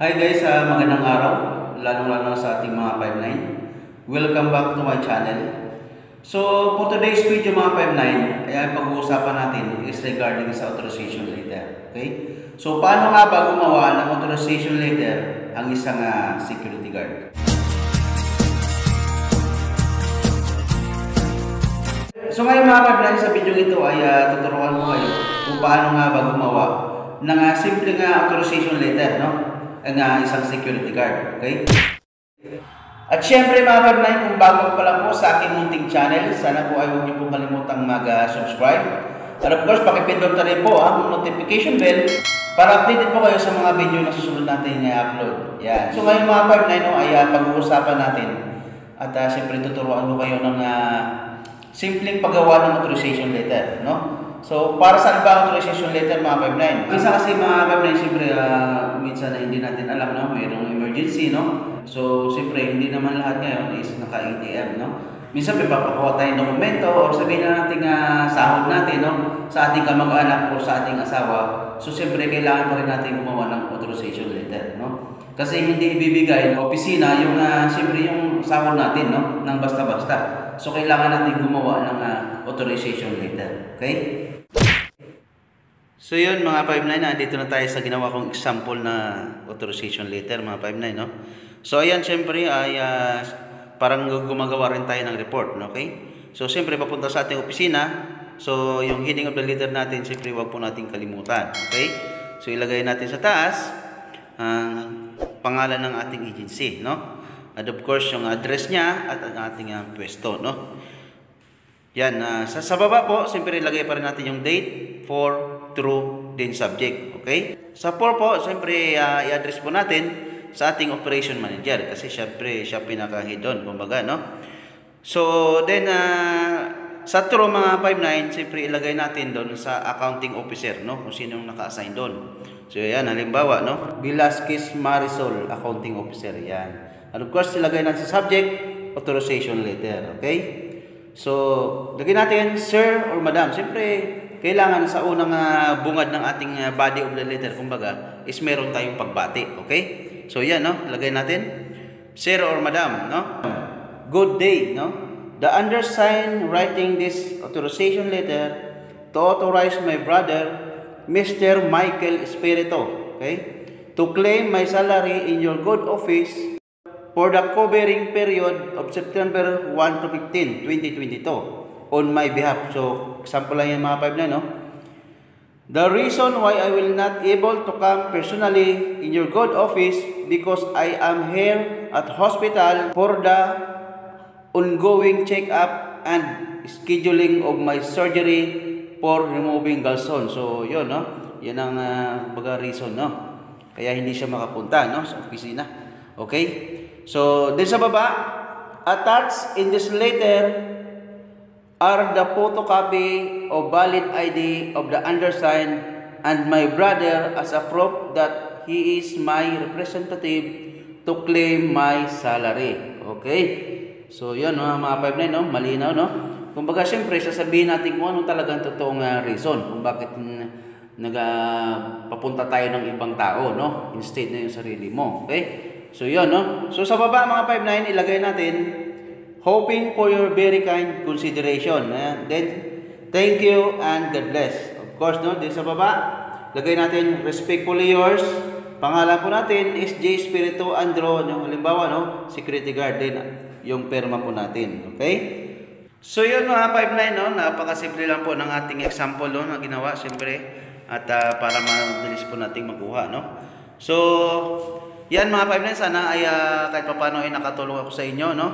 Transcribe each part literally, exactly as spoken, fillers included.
Hi guys, uh, magandang araw, lalo-lalo sa ating mga five nine. Welcome back to my channel. So, for today's video mga five nine, ay pag-uusapan natin is regarding sa authorization letter. Okay? So, paano nga ba gumawa ng authorization letter ang isang uh, security guard? So, ngayon mga five nine, sa video ito ay uh, tuturuan ko kayo kung paano nga ba gumawa ng uh, simple nga authorization letter, no? Ang uh, isang security guard, okay? At syempre mga kabarnay, kung bago pa lang po sa aking munting channel, sana po ay huwag niyo pong kalimutang mag-subscribe. Uh, At of course, pakipindot na rin po ang notification bell para updated po kayo sa mga video na susunod natin i-upload. Yan. So ngayon mga kabarnay, no, ay uh, pag-uusapan natin. At uh, siyempre tuturuan ko kayo ng uh, simpleng paggawa ng authorization letter, no? So, para saan ba ang authorization letter mga five nine? Minsan kasi mga five nine, siyempre, uh, minsan na hindi natin alam na mayroong emergency, no? So, siyempre, hindi naman lahat ngayon is naka-A T M, no? Minsan, papakuha tayong dokumento o sabihin na natin uh, sahod natin, no? Sa ating kamag-anak o sa ating asawa. So, siyempre, kailangan pa rin natin gumawa ng authorization letter, no? Kasi hindi ibibigay ng opisina yung, uh, siyempre, yung sahod natin, no? Nang basta-basta. So, kailangan natin gumawa ng uh, authorization letter, okay? So yun mga five nine, nandito na tayo sa ginawa kong example na authorization letter mga five nine, no? So ayan, syempre ay uh, parang gumagawa rin tayo ng report, no? Okay? So syempre papunta sa ating opisina. So yung heading of the letter natin, syempre wag po natin kalimutan, okay? So ilagay natin sa taas ang uh, pangalan ng ating agency, no? And of course yung address niya at ang ating uh, pwesto, no? Yan, uh, sa, sa baba po, syempre ilagay pa rin natin yung date for true din subject, okay? Sa four po, siyempre uh, i-address po natin sa ating operation manager kasi siyempre siya pinaka-head on, kumbaga, no? So, then uh, sa true mga five nine, siyempre ilagay natin doon sa accounting officer, no? Kung sino yung naka-assign doon. So, yan, halimbawa, no? Bilaskis Marisol, accounting officer, yan. And of course, ilagay natin sa subject, authorization letter, okay? So, lagay natin, sir or madam, siyempre, kailangan sa unang uh, bungad ng ating uh, body of the letter, kumbaga, is meron tayong pagbati, okay? So, yan, no? Lagay natin. Sir or madam, no? Good day, no? The undersigned writing this authorization letter to authorize my brother, Mister Michael Espirito, okay? To claim my salary in your good office for the covering period of September first to fifteenth, twenty twenty-two. On my behalf. So, example lang yan mga five nine, no? The reason why I will not able to come personally in your good office because I am here at hospital for the ongoing check-up and scheduling of my surgery for removing gallstone. So, yun, no? Yan ang uh, baga reason, no? Kaya hindi siya makapunta, no? Sa opisina. Okay? So, din sa baba, attached in this letter are the photocopy of valid I D of the undersigned and my brother as a proof that he is my representative to claim my salary. Okay? So, yun, no, mga five nine, no? Malinaw, no? Kumbaga, siyempre, sasabihin natin kung anong talagang totoong uh, reason kung bakit nagpapunta uh, tayo ng ibang tao, no? Instead na yung sarili mo. Okay? So, yun, no? So, sa baba, mga five nine, ilagay natin, hoping for your very kind consideration. Ayan. Then, thank you and God bless. Of course, no? Din sa baba, lagay natin respectfully yours. Pangalan po natin is J. Spiritu Andrew. Yung halimbawa, no? Security guard din. Yung perma po natin. Okay? So, yun mga five nine, no? Napakasimple lang po ng ating example, no? Na ginawa, siyempre. At uh, para mabilis po nating makuha, no? So, yan mga five nine. Sana ay uh, kahit papano ay nakatulong ako sa inyo, no?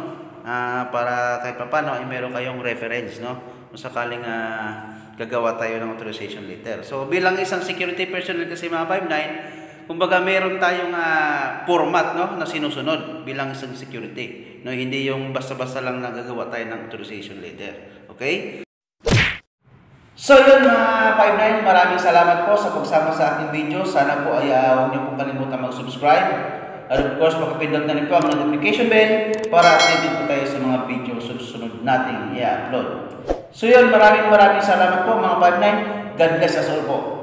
Uh, para kahit paano ay meron kayong reference, no? Kung sakaling uh, gagawa tayo ng authorization letter. So bilang isang security personnel kasi mga five nine, kumbaga meron tayong uh, format, no? Na sinusunod bilang isang security, no? Hindi yung basta-basta lang nagagawa tayo ng authorization letter. Okay? So yun mga five nine, maraming salamat po sa pagsama sa ating video. Sana po ay uh, huwag niyo pong kalimutan mag-subscribe. At of course, makapindot na rin po ang notification bell para updated po tayo sa mga video susunod natin i-upload. So yun, maraming maraming salamat po mga five nine. God bless us all po.